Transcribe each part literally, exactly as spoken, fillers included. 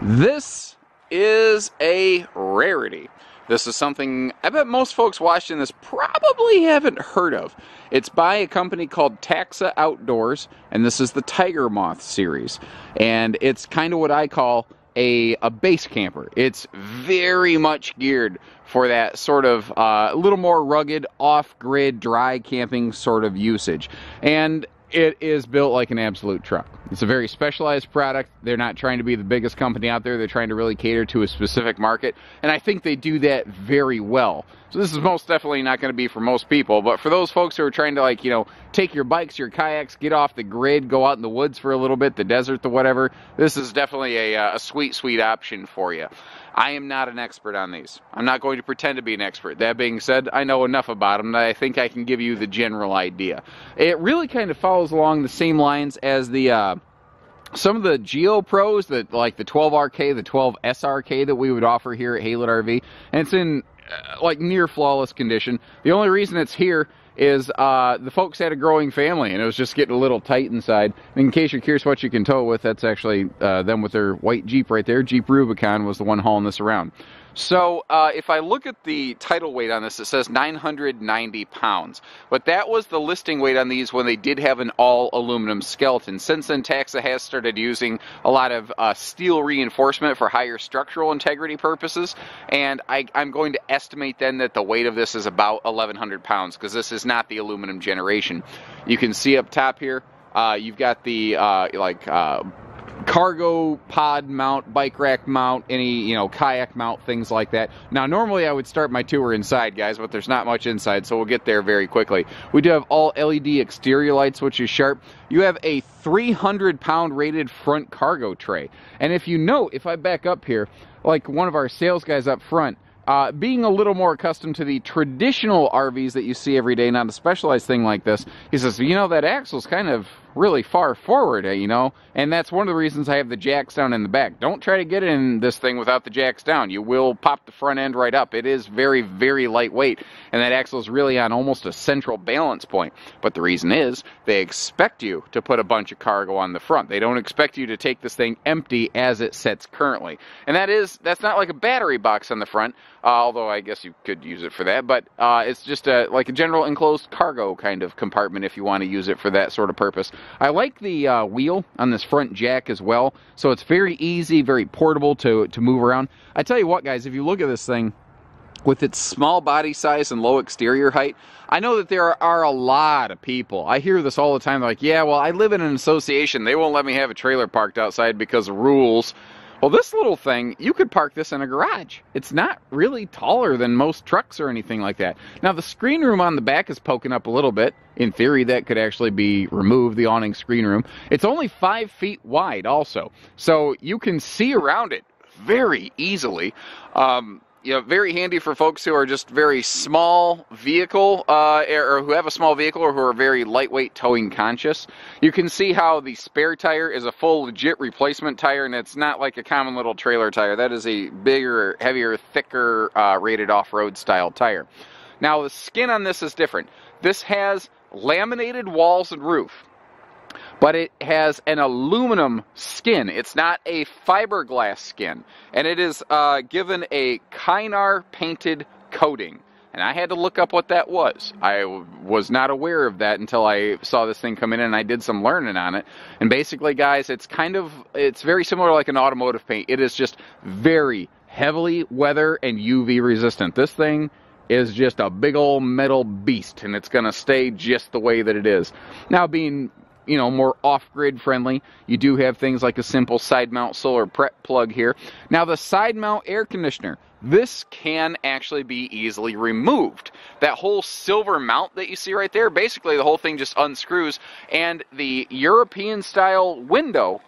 This is a rarity. This is something I bet most folks watching this probably haven't heard of. It's by a company called Taxa Outdoors, and this is the Tiger Moth series. And it's kind of what I call a, a base camper. It's very much geared for that sort of a uh, little more rugged, off-grid, dry camping sort of usage. And it is built like an absolute truck. It's a very specialized product. They're not trying to be the biggest company out there. They're trying to really cater to a specific market. And I think they do that very well. So this is most definitely not going to be for most people. But for those folks who are trying to, like, you know, take your bikes, your kayaks, get off the grid, go out in the woods for a little bit, the desert, the whatever, this is definitely a, a sweet, sweet option for you. I am not an expert on these. I'm not going to pretend to be an expert. That being said, I know enough about them that I think I can give you the general idea. It really kind of follows along the same lines as the uh, some of the Geo Pros, that like the twelve R K, the twelve S R K that we would offer here at Haylett R V. And it's in uh, like near flawless condition. The only reason it's here is uh, the folks had a growing family and it was just getting a little tight inside. And in case you're curious what you can tow with, that's actually uh, them with their white Jeep right there. Jeep Rubicon was the one hauling this around. So uh, if I look at the title weight on this, it says nine hundred ninety pounds. But that was the listing weight on these when they did have an all aluminum skeleton. Since then, Taxa has started using a lot of uh, steel reinforcement for higher structural integrity purposes. And I, I'm going to estimate then that the weight of this is about eleven hundred pounds, because this is not the aluminum generation. You can see up top here, uh, you've got the uh, like uh, cargo pod mount, bike rack mount, any, you know, kayak mount, things like that. Now, normally I would start my tour inside, guys, but there's not much inside, so we'll get there very quickly. We do have all L E D exterior lights, which is sharp. You have a three hundred pound rated front cargo tray. And if you note, if I back up here, like one of our sales guys up front, Uh, being a little more accustomed to the traditional R Vs that you see every day, not a specialized thing like this, he says, you know, that axle's kind of really far forward, you know, and that's one of the reasons I have the jacks down in the back. Don't try to get in this thing without the jacks down. You will pop the front end right up. It is very, very lightweight, and that axle is really on almost a central balance point. But the reason is they expect you to put a bunch of cargo on the front. They don't expect you to take this thing empty as it sits currently. And that is, that's not like a battery box on the front. Uh, although I guess you could use it for that, but uh, it's just a, like a general enclosed cargo kind of compartment if you want to use it for that sort of purpose. I like the uh, wheel on this front jack as well, so it's very easy, very portable to, to move around. I tell you what, guys, if you look at this thing, with its small body size and low exterior height, I know that there are a lot of people. I hear this all the time, like, yeah, well, I live in an association. They won't let me have a trailer parked outside because of rules. Well, this little thing, you could park this in a garage. It's not really taller than most trucks or anything like that. Now, the screen room on the back is poking up a little bit. In theory, that could actually be removed, the awning screen room. It's only five feet wide also, so you can see around it very easily. Um, you know, very handy for folks who are just very small vehicle, uh, or who have a small vehicle, or who are very lightweight towing conscious. You can see how the spare tire is a full legit replacement tire, and it's not like a common little trailer tire. That is a bigger, heavier, thicker, uh, rated off-road style tire. Now, the skin on this is different. This has laminated walls and roof, but it has an aluminum skin. It's not a fiberglass skin. And it is uh, given a Kynar painted coating. And I had to look up what that was. I was not aware of that until I saw this thing come in, and I did some learning on it. And basically, guys, it's kind of, it's very similar to like an automotive paint. It is just very heavily weather and U V resistant. This thing is just a big old metal beast, and it's going to stay just the way that it is. Now, being, you know, more off-grid friendly, you do have things like a simple side mount solar prep plug here. Now, the side mount air conditioner, this can actually be easily removed. That whole silver mount that you see right there, basically the whole thing just unscrews, and the European style window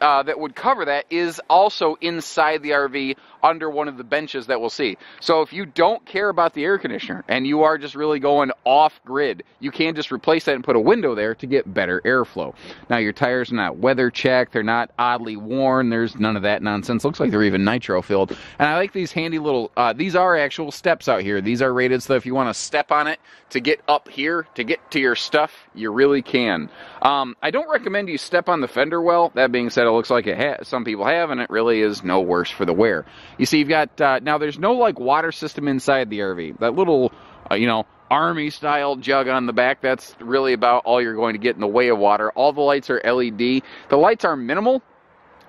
Uh, that would cover that is also inside the R V under one of the benches that we'll see. So if you don't care about the air conditioner and you are just really going off grid, you can just replace that and put a window there to get better airflow. Now, your tires are not weather checked. They're not oddly worn. There's none of that nonsense. Looks like they're even nitro filled. And I like these handy little, uh, these are actual steps out here. These are rated, so if you want to step on it to get up here, to get to your stuff, you really can. Um, I don't recommend you step on the fender well. That being things that it looks like it ha some people have, and it really is no worse for the wear. You see, you've got, uh, now there's no, like, water system inside the R V. That little, uh, you know, army-style jug on the back, that's really about all you're going to get in the way of water. All the lights are L E D. The lights are minimal,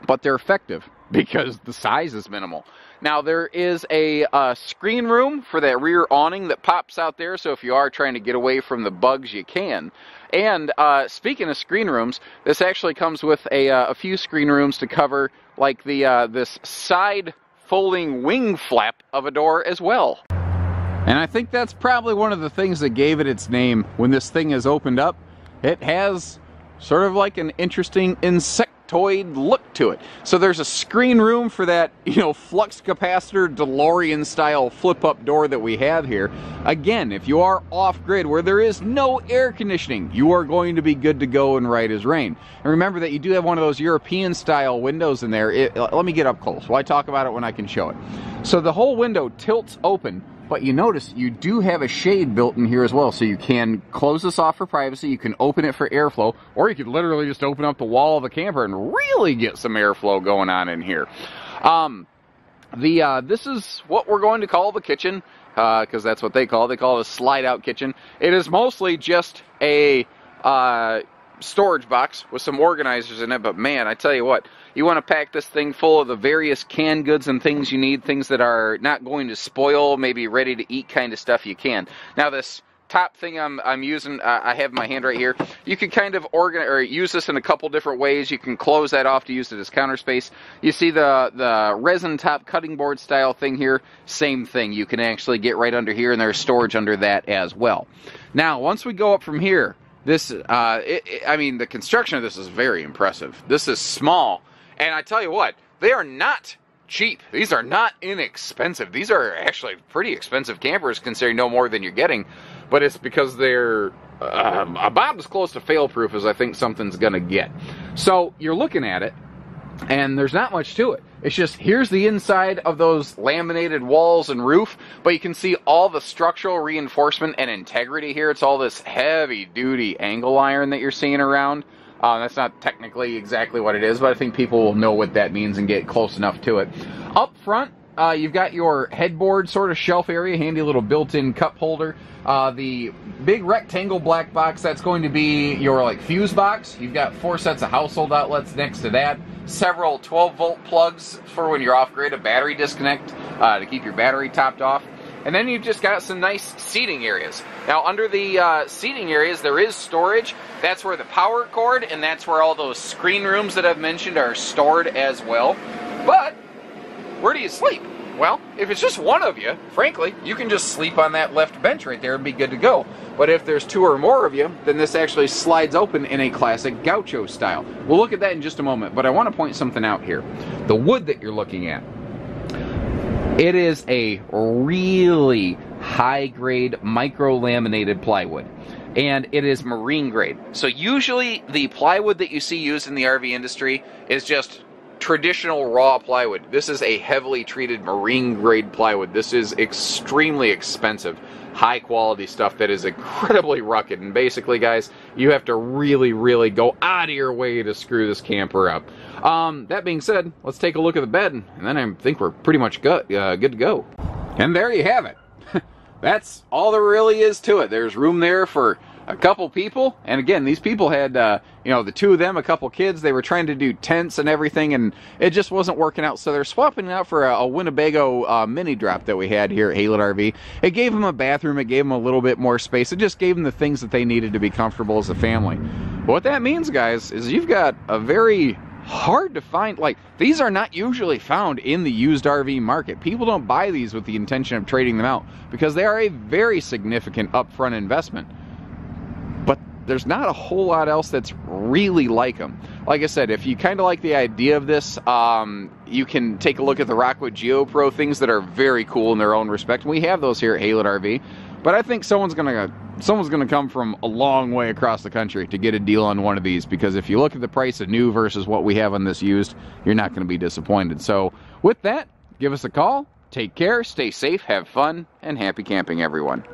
but they're effective because the size is minimal. Now, there is a uh, screen room for that rear awning that pops out there, so if you are trying to get away from the bugs, you can. And uh, speaking of screen rooms, this actually comes with a, uh, a few screen rooms to cover, like, the uh, this side folding wing flap of a door as well. And I think that's probably one of the things that gave it its name. When this thing is opened up, it has sort of like an interesting insectoid look to it. So there's a screen room for that, you know, flux capacitor DeLorean style flip-up door that we have here. Again, if you are off-grid where there is no air conditioning, you are going to be good to go and right as rain. And remember that you do have one of those European style windows in there. It, let me get up close. Well, I talk about it when I can show it. So the whole window tilts open. But you notice you do have a shade built in here as well, so you can close this off for privacy, you can open it for airflow, or you could literally just open up the wall of the camper and really get some airflow going on in here. Um, the uh, this is what we're going to call the kitchen, because uh, that's what they call it. They call it a slide-out kitchen. It is mostly just a uh, storage box with some organizers in it, but man, I tell you what, you want to pack this thing full of the various canned goods and things you need, things that are not going to spoil, maybe ready-to-eat kind of stuff you can. Now, this top thing I'm, I'm using, uh, I have my hand right here. You can kind of organize or use this in a couple different ways. You can close that off to use it as counter space. You see the, the resin top cutting board style thing here? Same thing. You can actually get right under here, and there's storage under that as well. Now, once we go up from here, this, uh, it, it, I mean, the construction of this is very impressive. This is small. And I tell you what, they are not cheap. These are not inexpensive. These are actually pretty expensive campers, considering no more than you're getting. But it's because they're um, about as close to fail-proof as I think something's going to get. So you're looking at it, and there's not much to it. It's just, here's the inside of those laminated walls and roof, but you can see all the structural reinforcement and integrity here. It's all this heavy-duty angle iron that you're seeing around. Uh, that's not technically exactly what it is, but I think people will know what that means and get close enough to it. Up front, uh, you've got your headboard sort of shelf area, handy little built-in cup holder. Uh, the big rectangle black box, that's going to be your, like, fuse box. You've got four sets of household outlets next to that. Several twelve volt plugs for when you're off-grid, a battery disconnect uh, to keep your battery topped off. And then you've just got some nice seating areas. Now, under the uh, seating areas, there is storage. That's where the power cord, and that's where all those screen rooms that I've mentioned are stored as well. But where do you sleep? Well, if it's just one of you, frankly, you can just sleep on that left bench right there and be good to go. But if there's two or more of you, then this actually slides open in a classic gaucho style. We'll look at that in just a moment, but I want to point something out here. The wood that you're looking at, it is a really high-grade micro-laminated plywood, and it is marine grade. So usually the plywood that you see used in the R V industry is just traditional raw plywood. This is a heavily treated marine grade plywood. This is extremely expensive, high quality stuff that is incredibly rugged. And basically, guys, you have to really, really go out of your way to screw this camper up. Um, that being said, let's take a look at the bed, and then I think we're pretty much good, uh, good to go. And there you have it. That's all there really is to it. There's room there for a couple people, and again, these people had, uh, you know, the two of them, a couple kids. They were trying to do tents and everything, and it just wasn't working out, so they're swapping it out for a, a Winnebago uh, mini drop that we had here at Haylett R V. It gave them a bathroom, it gave them a little bit more space, it just gave them the things that they needed to be comfortable as a family. But what that means, guys, is you've got a very hard to find, like, these are not usually found in the used R V market. People don't buy these with the intention of trading them out, because they are a very significant upfront investment. There's not a whole lot else that's really like them. Like I said, if you kind of like the idea of this, um, you can take a look at the Rockwood GeoPro, things that are very cool in their own respect. We have those here at Haylett R V, but I think someone's gonna someone's gonna come from a long way across the country to get a deal on one of these, because if you look at the price of new versus what we have on this used, you're not going to be disappointed. So with that, give us a call. Take care, stay safe, have fun, and happy camping, everyone.